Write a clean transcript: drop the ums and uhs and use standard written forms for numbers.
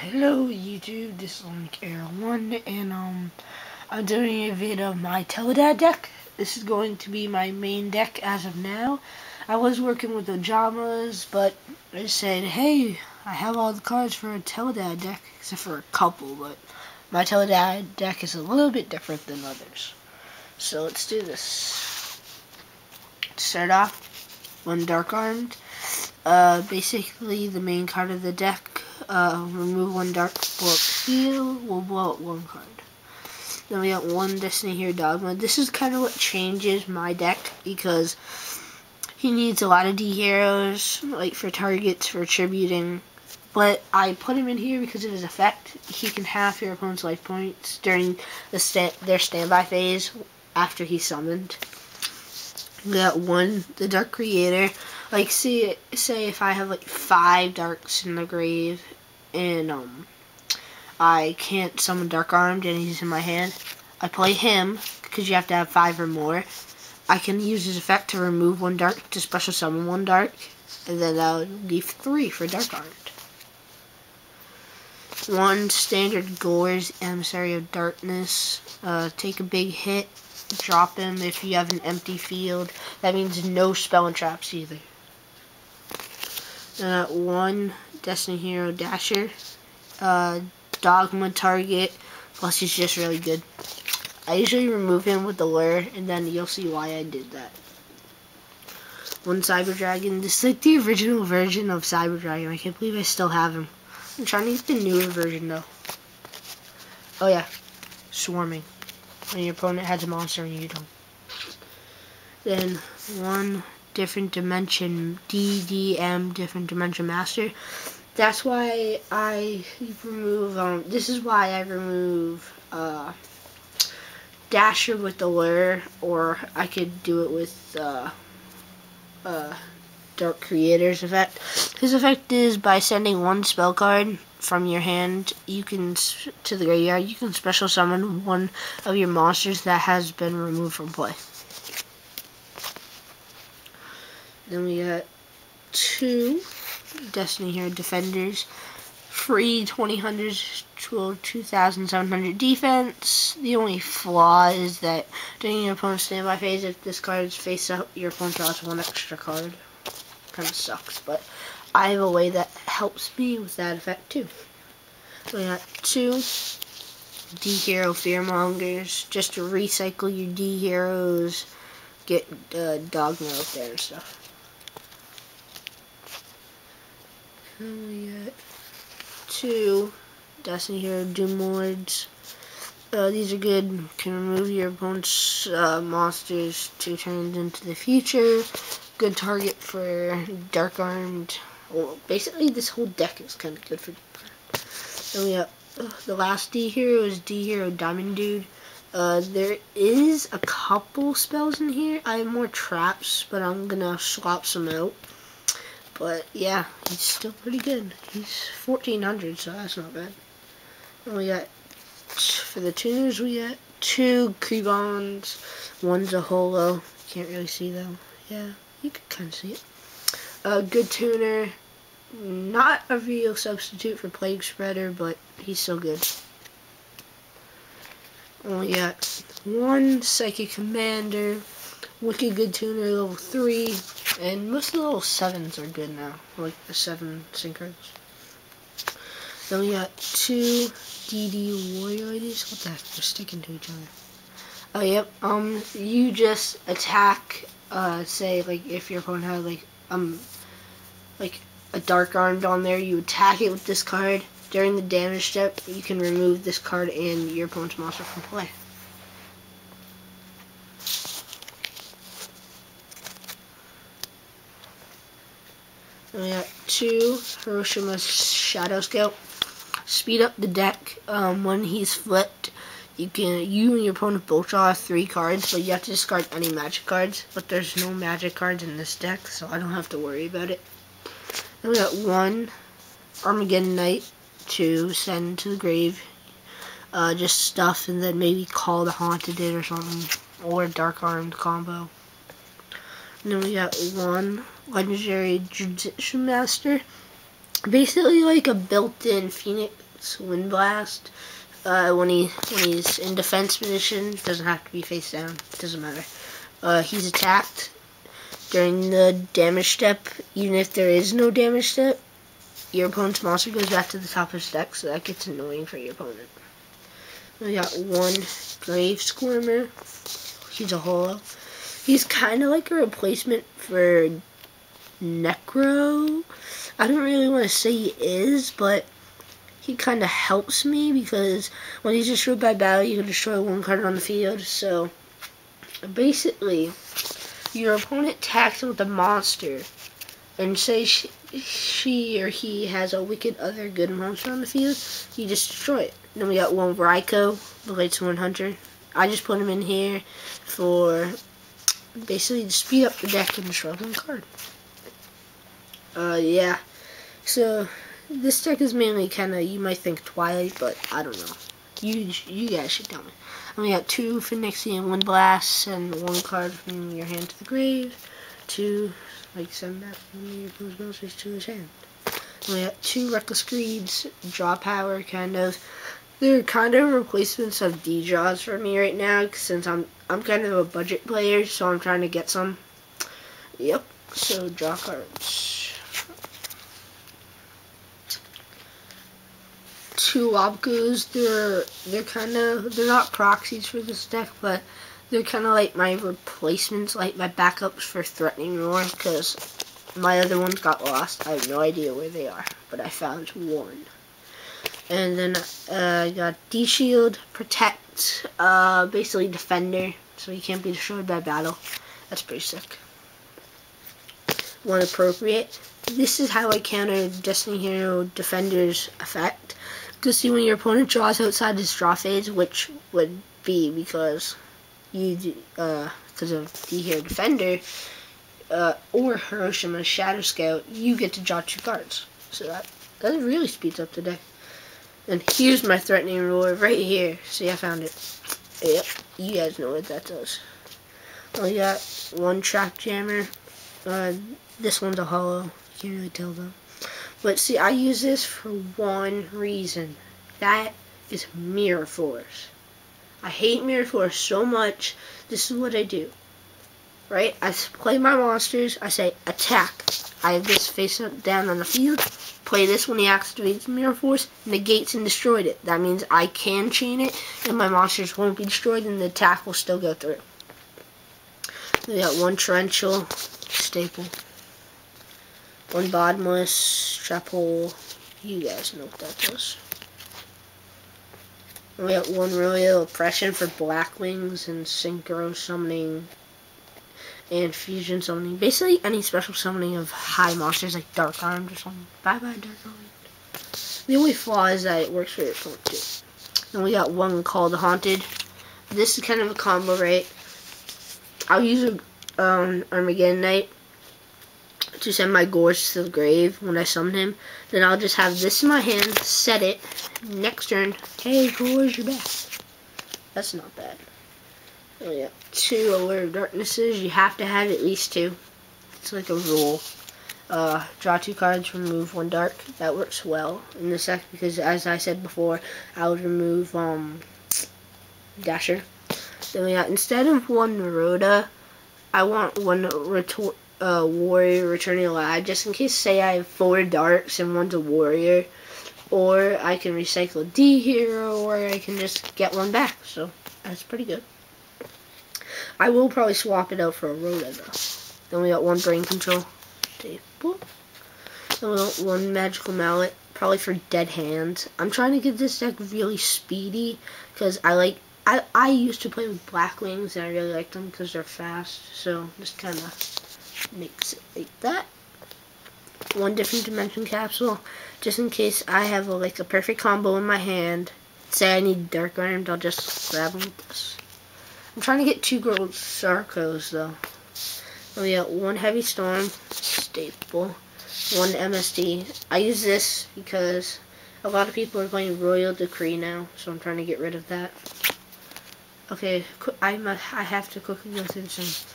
Hello YouTube, this is Link Air1, and I'm doing a video of my Teledad deck. This is going to be my main deck as of now. I was working with the genres, but I said, hey, I have all the cards for a Teledad deck, except for a couple, but my Teledad deck is a little bit different than others. So let's do this. To start off, one Dark Armed. Basically the main card of the deck. Remove one Dark, blow up Seal, we'll blow up one card. Then we got one Destiny Hero Dogma. This is kind of what changes my deck, because he needs a lot of D-Heroes, like for targets, for tributing. But I put him in here because of his effect. He can half your opponent's life points during the their standby phase after he's summoned. We got one, the Dark Creator. Like, say if I have like 5 Darks in the grave, and I can't summon Dark Armed, and he's in my hand. I play him because you have to have 5 or more. I can use his effect to remove one Dark to special summon one Dark, and then I'll leave 3 for Dark Armed. One standard Gore's Emissary of Darkness. Take a big hit, drop him if you have an empty field. That means no spell and traps either. One Destiny Hero Dasher. Dogma target, plus he's just really good. I usually remove him with the lure, and then you'll see why I did that. One Cyber Dragon. This is like the original version of Cyber Dragon. I can't believe I still have him. I'm trying to get the newer version though. Oh yeah, swarming. When your opponent has a monster and you don't. Then one Different Dimension, DDM, Different Dimension Master. That's why I remove, this is why I remove Dasher with the lure, or I could do it with Dark Creator's effect. His effect is by sending one spell card from your hand to the graveyard, you can special summon one of your monsters that has been removed from play. Then we got two Destiny Hero Defenders. Free 2,700 defense. The only flaw is that during your opponent's standby phase, if this card is face up, your opponent draws one extra card. Kind of sucks, but I have a way that helps me with that effect too. So we got two D-Hero Fearmongers, just to recycle your D-Heroes, get Dogma up there and stuff. And we got two Destiny Hero Doom Lords. These are good. Can remove your opponent's monsters 2 turns into the future. Good target for Dark Armed. Well, basically this whole deck is kind of good for Dark Armed. And we have the last D-Hero is D-Hero Diamond Dude. There is a couple spells in here. I have more traps, but I'm going to swap some out. But yeah, he's still pretty good. He's 1,400, so that's not bad. And we got, for the tuners, we got two Krebons. One's a holo. Can't really see them. Yeah, you can kind of see it. A good tuner. Not a real substitute for Plague Spreader, but he's still good. And we got one Psychic Commander. Wicked good tuner, level 3, and most of the level 7s are good now, like the 7 synchros. Then we got two DD Warrior Ladies. What the heck? They're sticking to each other. Oh yep. You just attack. Say like if your opponent had like a Dark Armed on there, you attack it with this card. During the damage step, you can remove this card and your opponent's monster from play. We got two Hiroshima's Shadow Scout. Speed up the deck. When he's flipped, you and your opponent both draw 3 cards, but you have to discard any magic cards. But there's no magic cards in this deck, so I don't have to worry about it. Then we got one Armageddon Knight to send to the grave. Just stuff, and then maybe Called Haunted or something, or Dark Armed combo. And then we got one Legendary Jiu-Jitsu Master. Basically like a built-in Phoenix Wind Blast. When he's in defense position, doesn't have to be face down, doesn't matter. He's attacked during the damage step. Even if there is no damage step, your opponent's monster goes back to the top of his deck, so that gets annoying for your opponent. We got one Grave Squirmer. He's a holo. He's kind of like a replacement for Necro. I don't really want to say he is, but he kind of helps me because when he's destroyed by battle, you can destroy one card on the field. So basically, your opponent attacks with a monster, and say she or he has a wicked other good monster on the field, you just destroy it. Then we got one Ryko, the Blades One Hunter. I just put him in here for basically to speed up the deck and destroy one card. Yeah. So this deck is mainly kind of, you might think Twilight, but I don't know. You guys should tell me. And we got two Phoenixian Wind Blasts and one card from your hand to the grave. Two, like, send that from your opponent's monster's to his hand. And we got two Reckless Greeds, draw power, kind of. They're kind of replacements of D-Draws for me right now, since I'm kind of a budget player, so I'm trying to get some. Yep, so draw cards. Two Wabkus, they're not proxies for this deck, but they're kind of like my replacements, like my backups for Threatening Ruler, because my other ones got lost. I have no idea where they are, but I found one. And then I got D Shield, Protect, basically Defender, so you can't be destroyed by battle. That's pretty sick. One Appropriate. This is how I counter Destiny Hero Defender's effect. To see when your opponent draws outside his draw phase, which would be because of D-Hero Defender or Hiroshima's Shadow Scout, you get to draw two cards. So that really speeds up the deck. And here's my Threatening Ruler right here. See, I found it. Yep, you guys know what that does. Well, we got one Trap Jammer. This one's a holo. You can't really tell though. But see, I use this for one reason. That is Mirror Force. I hate Mirror Force so much. This is what I do. Right? I play my monsters. I say, attack. I have this face up down on the field. Play this when he activates Mirror Force. Negates and destroyed it. That means I can chain it. And my monsters won't be destroyed. And the attack will still go through. We got one Torrential Staple. One Bottomless Trap Hole. You guys know what that does. We got one Royal Oppression for Black Wings and Synchro Summoning and Fusion Summoning. Basically any special summoning of high monsters like Dark Armed or something. Bye bye Dark Armed. The only flaw is that it works for your opponent too. And we got one Called Haunted. This is kind of a combo, right? I'll use a Armageddon Knight to send my Gore's to the grave when I summon him. Then I'll just have this in my hand, set it, next turn, hey Gore's, you're back. That's not bad. Oh yeah, two Alert Darknesses, you have to have at least two. It's like a rule. Draw two cards, remove one dark. That works well in this deck because, as I said before, I would remove Dasher. Then we got, instead of one Naroda, I want one Warrior Returning Alive, just in case, say I have four darks and one's a warrior, or I can recycle a D-Hero, or I can just get one back, so that's pretty good. I will probably swap it out for a Rhoda, though. Then we got one Brain Control Table. Then we got one Magical Mallet, probably for Dead Hands. I'm trying to get this deck really speedy, because I used to play with Black Wings, and I really like them because they're fast, so just kind of makes it like that. One Different Dimension Capsule, just in case I have a perfect combo in my hand. Say I need Dark Armed, I'll just grab them with this. I'm trying to get two Gold Sarcos though. And we got one Heavy Storm Staple, one MSD. I use this because a lot of people are playing Royal Decree now, so I'm trying to get rid of that. Okay, I have to quickly go through some